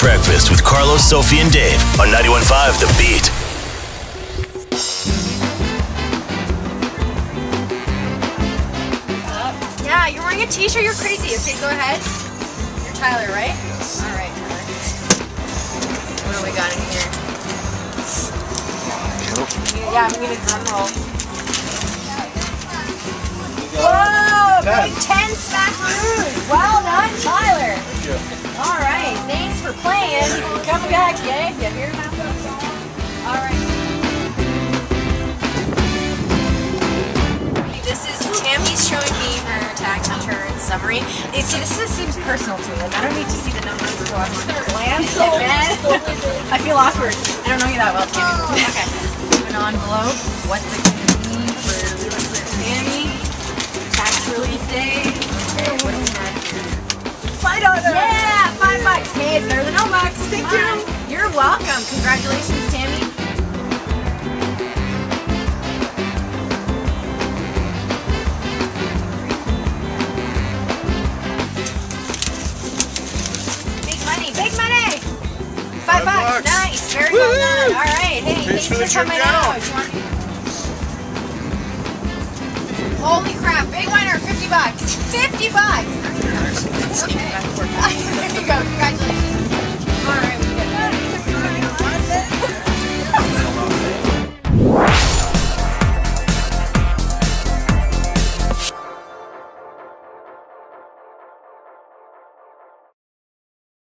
Beat Breakfast with Carlos, Sophie, and Dave on 91.5 The Beat. Yeah, you're wearing a t-shirt, you're crazy. Okay, go ahead. You're Tyler, right? Yes. All right, Tyler. What do we got in here? Yeah, I'm gonna drum roll. Whoa, going 10 smack moves. Well done, Tyler. Thank you. All right, thanks for playing. Come back, yeah? You hear my phone song? All right. This is Tammy's showing me her tax return summary. You see, this seems personal to me. Like, I don't need to see the numbers, so I'm just going to glance at that. I feel awkward. I don't know you that well, Tammy. Okay. An envelope. What's it going to be for Tammy? Tax relief day. Okay, what is that? $5. Yeah, $5. Hey, it's better than $0. Thank you. You're welcome. Congratulations, Tammy. $5. Nice. Very well done. All right. Hey, thanks for coming out. Holy crap. Big winner. $50. $50. Okay. There you go. Congratulations.